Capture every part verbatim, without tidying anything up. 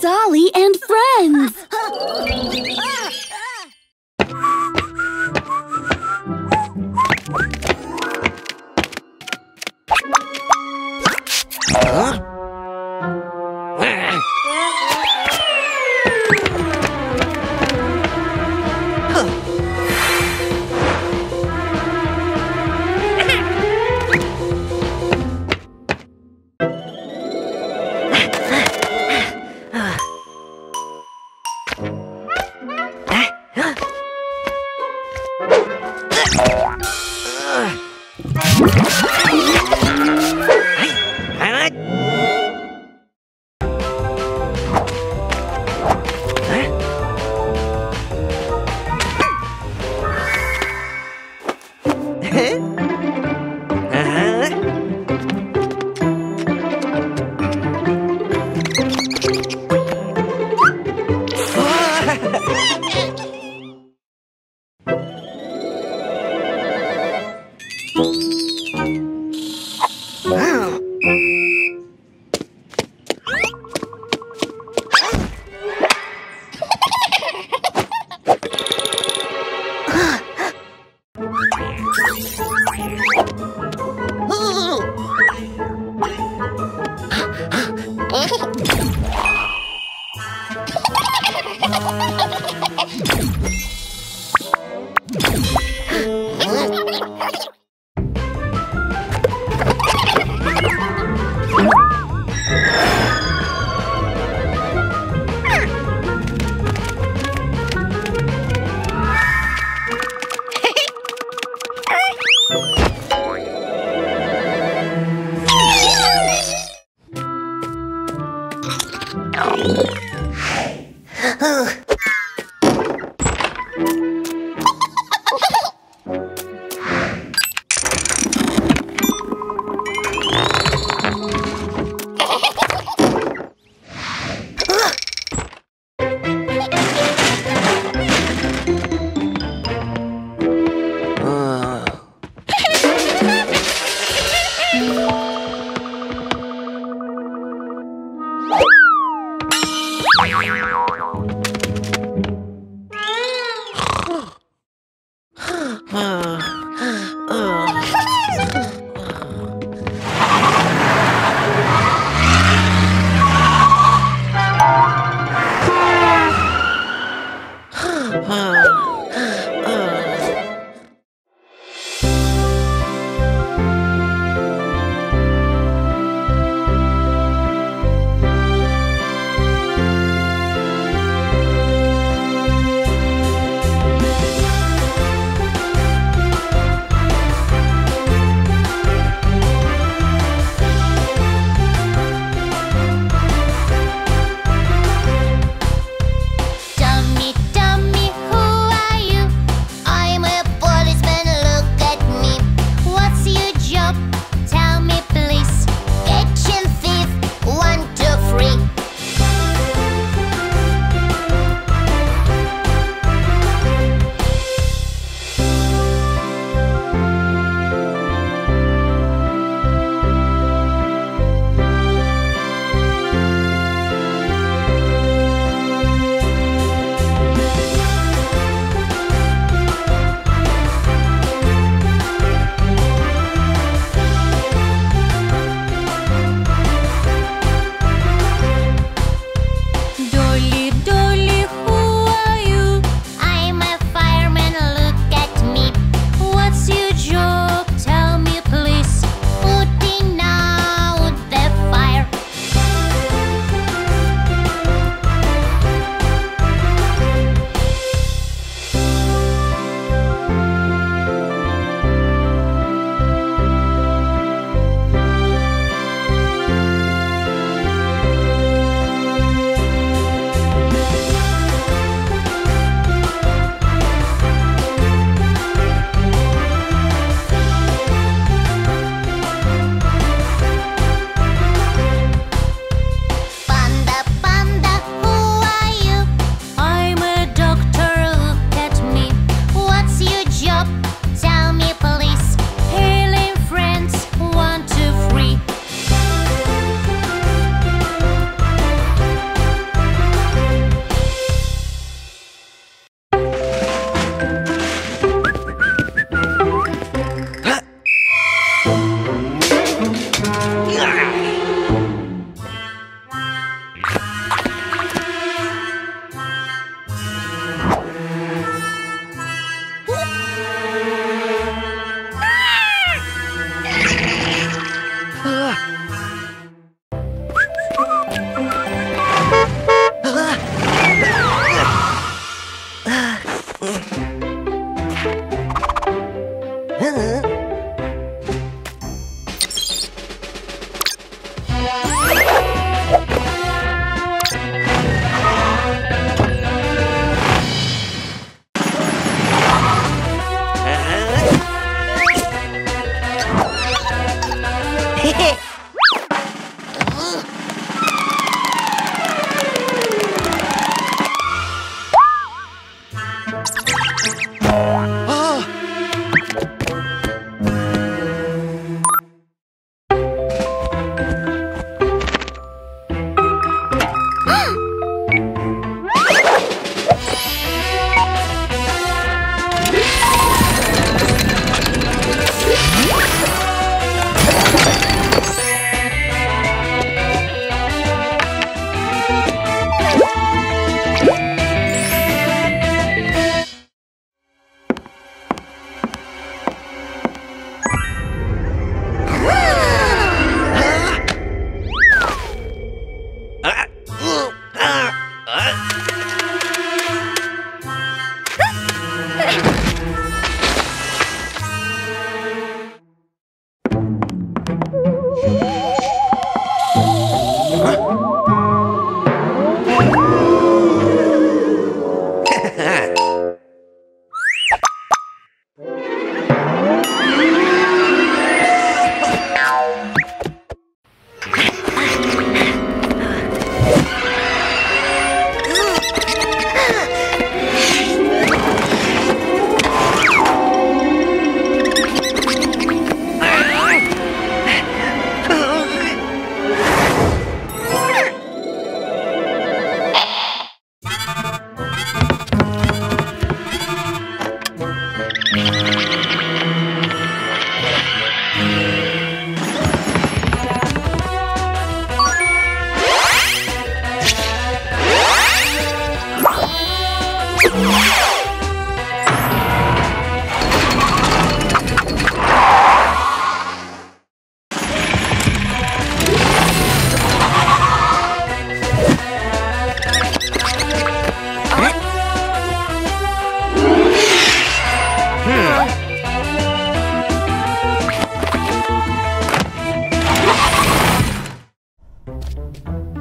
Dolly and Friends! Huh?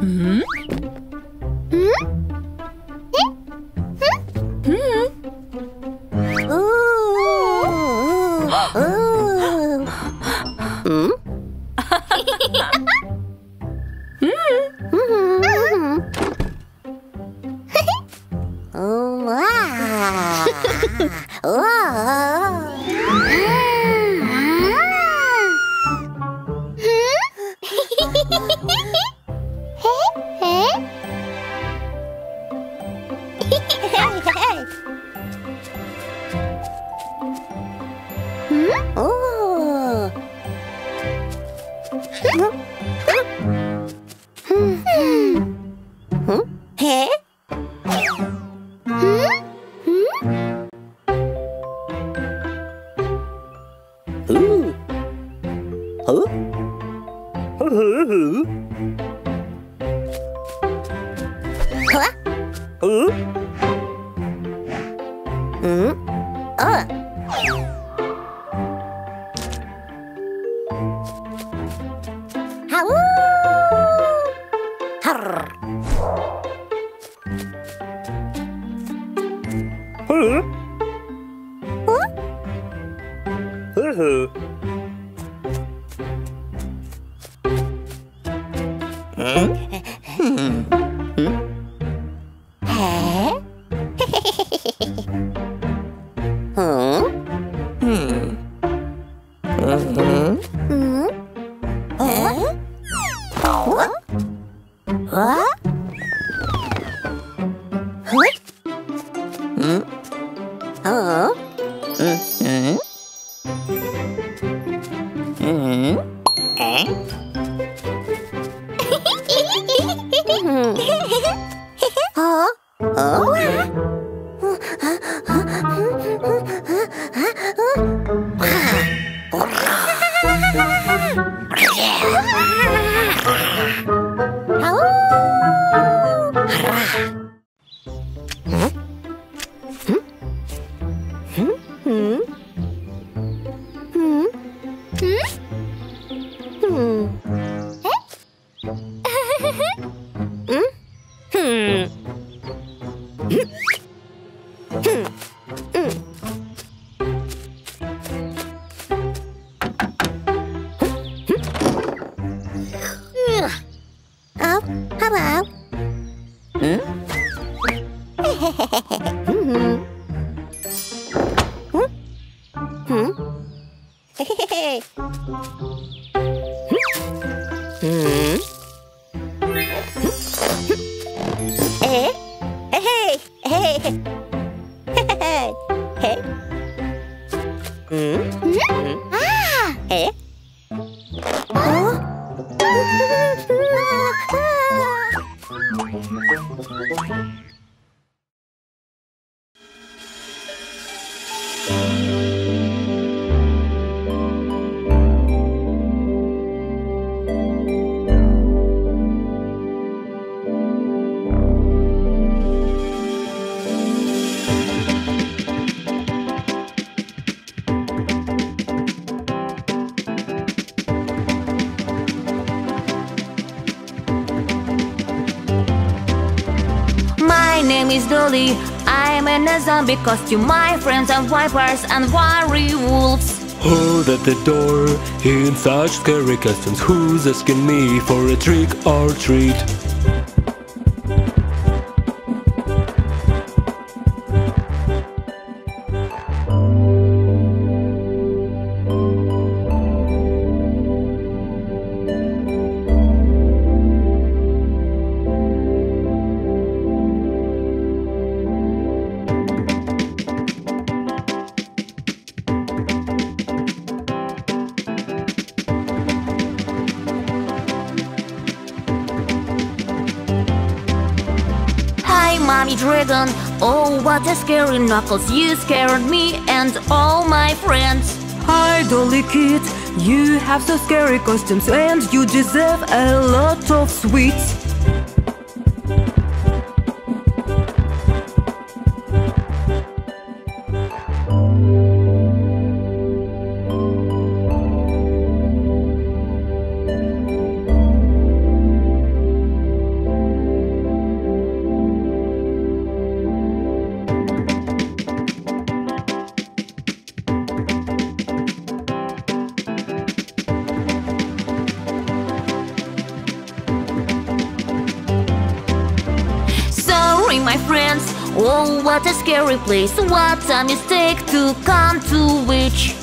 Hmm? Dolly, I'm in a zombie costume. My friends are vipers and werewolves. Who's at the door in such scary costumes? Who's asking me for a trick or treat? The scary knuckles, you scared me and all my friends. Hi Dolly kids, you have so scary costumes and you deserve a lot of sweets. my friends. Oh, what a scary place. What a mistake to come to which.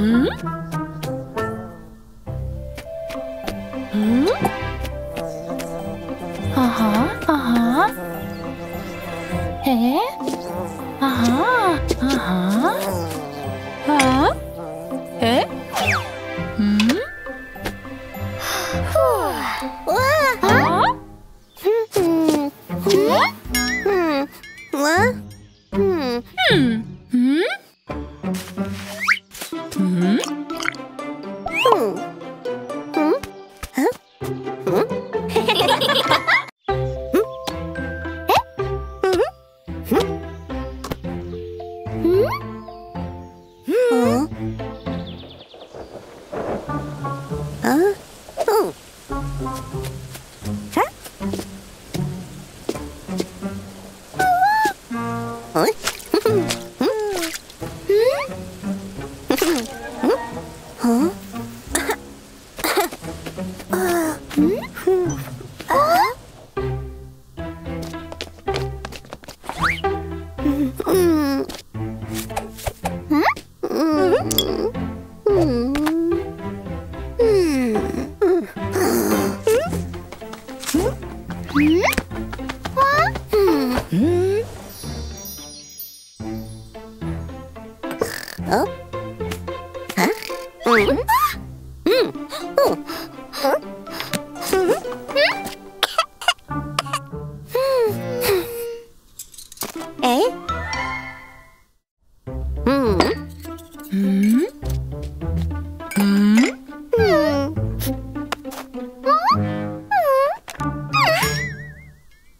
Hmm? Hmm? Hmm?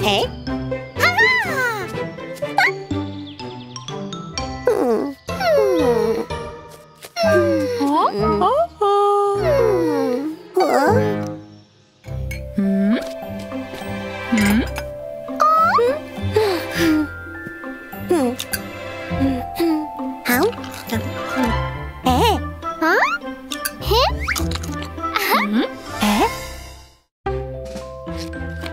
Okay. Ah! Hmm. Hmm. Hmm. Huh? Hmm. Huh? Hmm? Hmm? Hmm. How? Eh? Huh? Him? Hmm? Eh? Huh? Huh? Hmm. Huh? Hmm. Huh? Hmm?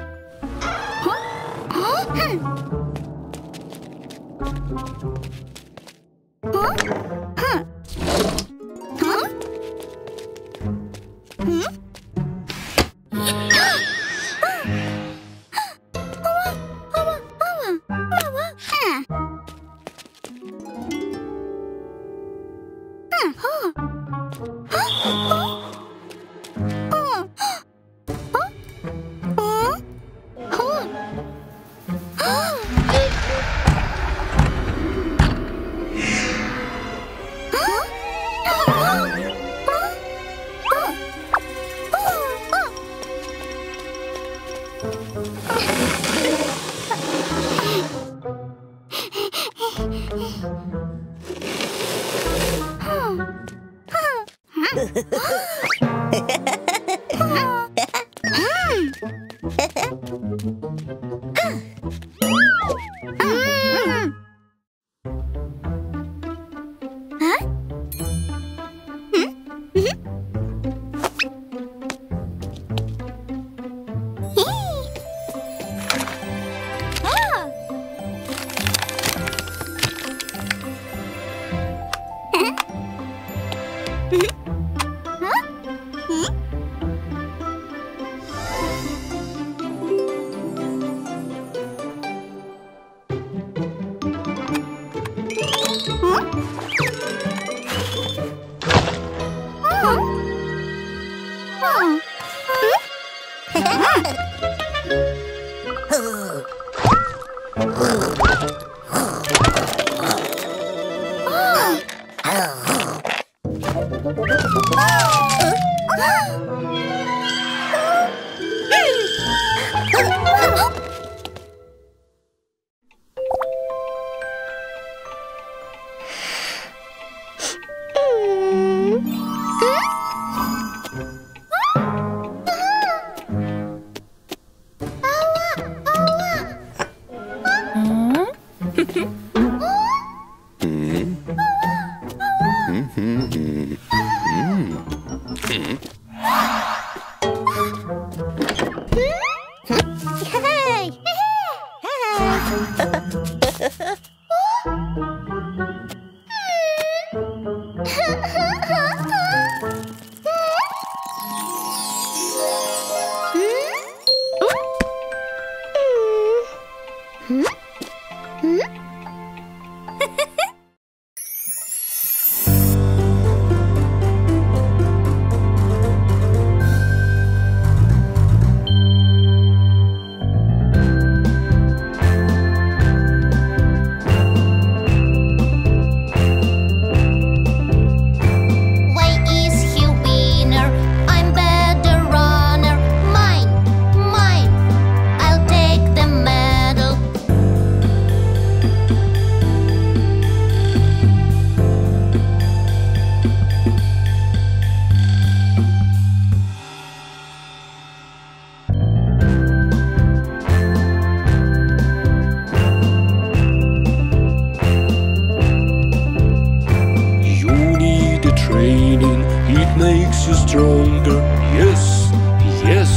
Yes.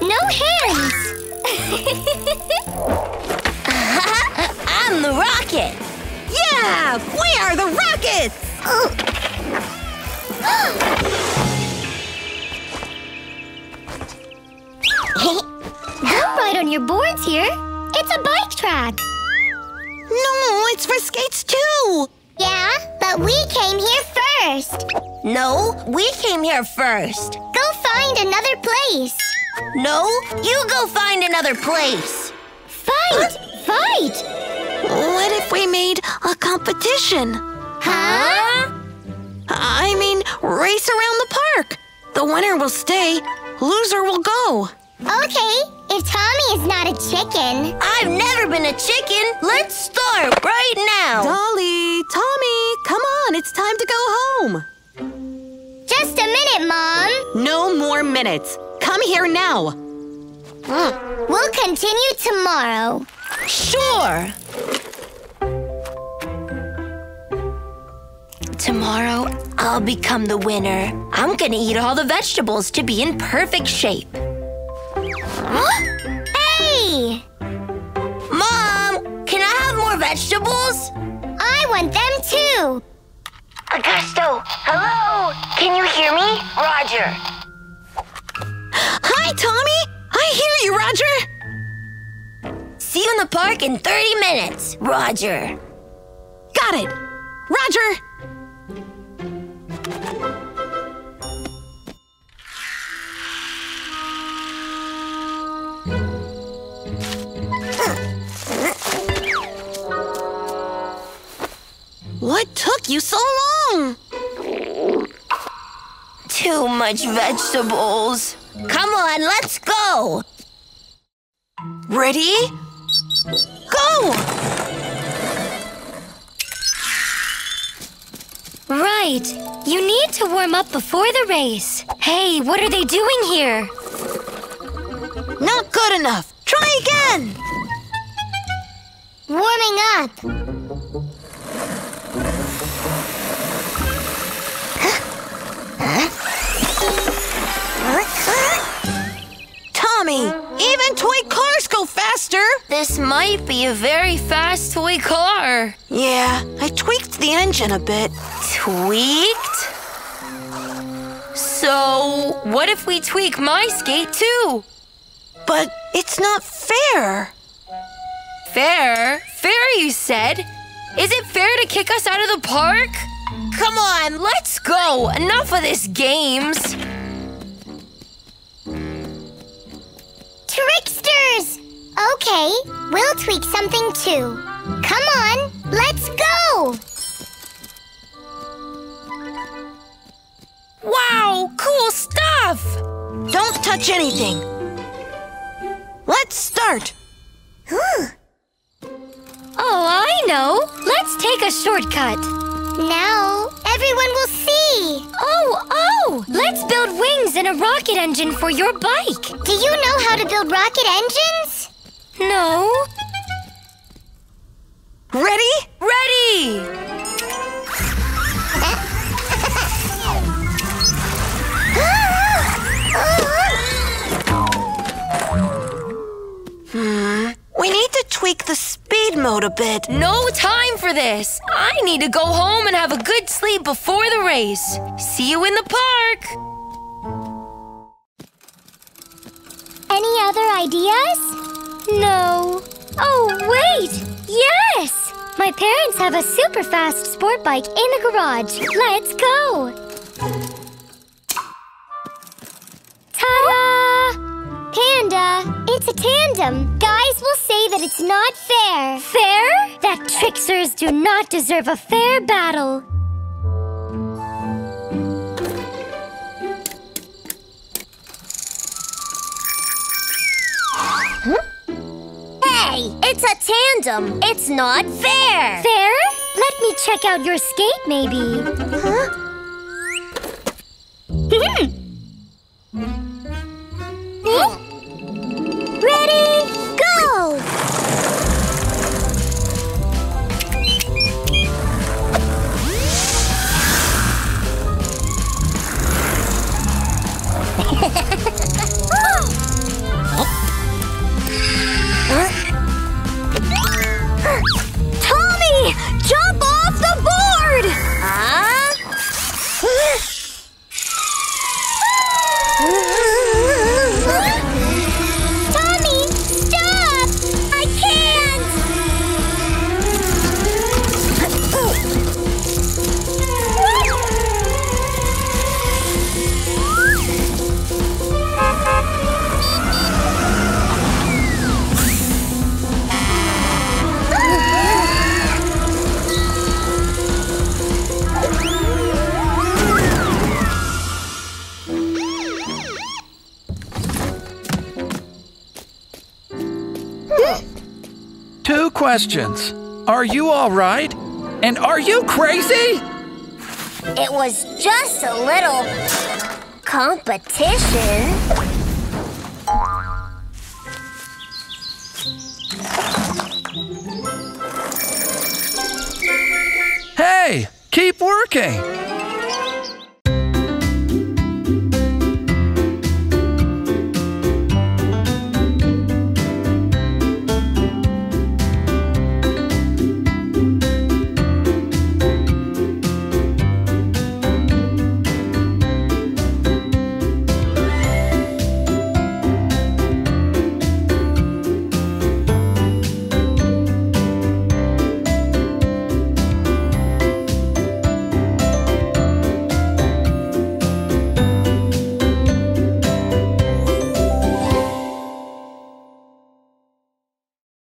No hands! uh-huh. I'm the rocket! Yeah! We are the rockets! Don't ride on your boards here. It's a bike track. No, it's for skates too. Yeah, but we came here first. No, we came here first. Go find another place. No, you go find another place. Fight! Huh? Fight! What if we made a competition? Huh? I mean, race around the park. The winner will stay, loser will go. Okay, if Tommy is not a chicken. I've never been a chicken. Let's start right now. Dolly, Tommy, come on, it's time to go home. Just a minute, Mom. No more minutes. Come here now. Mm. We'll continue tomorrow. Sure. Tomorrow, I'll become the winner. I'm gonna eat all the vegetables to be in perfect shape. Huh? Hey! Mom, can I have more vegetables? I want them too. Augusto, hello! Can you hear me? Roger. Hi, Tommy! I hear you, Roger! See you in the park in thirty minutes, Roger. Got it! Roger! What took you so long? Too much vegetables. Come on, let's go! Ready? Go! Right. You need to warm up before the race. Hey, what are they doing here? Not good enough. Try again! Warming up. Tommy, even toy cars go faster! This might be a very fast toy car. Yeah, I tweaked the engine a bit. Tweaked? So, what if we tweak my skate too? But it's not fair. Fair? Fair, you said? Is it fair to kick us out of the park? Come on, let's go! Enough of this games! Tricksters! Okay, we'll tweak something too. Come on, let's go! Wow, cool stuff! Don't touch anything. Let's start! Oh, I know! Let's take a shortcut. Now, everyone will see! Oh, oh! Let's build wings and a rocket engine for your bike! Do you know how to build rocket engines? No. Ready? Ready! Hmm. We need to tweak the speed mode a bit. No time for this. I need to go home and have a good sleep before the race. See you in the park. Any other ideas? No. Oh, wait. Yes! My parents have a super fast sport bike in the garage. Let's go. Ta-da! Panda, it's a tandem. Guys will say that it's not fair. Fair? That tricksters do not deserve a fair battle. Huh? Hey, it's a tandem. It's not fair. Fair? Let me check out your skate, maybe. Huh? Ready, go! questions. Are you all right? And are you crazy? It was just a little competition. Hey, keep working.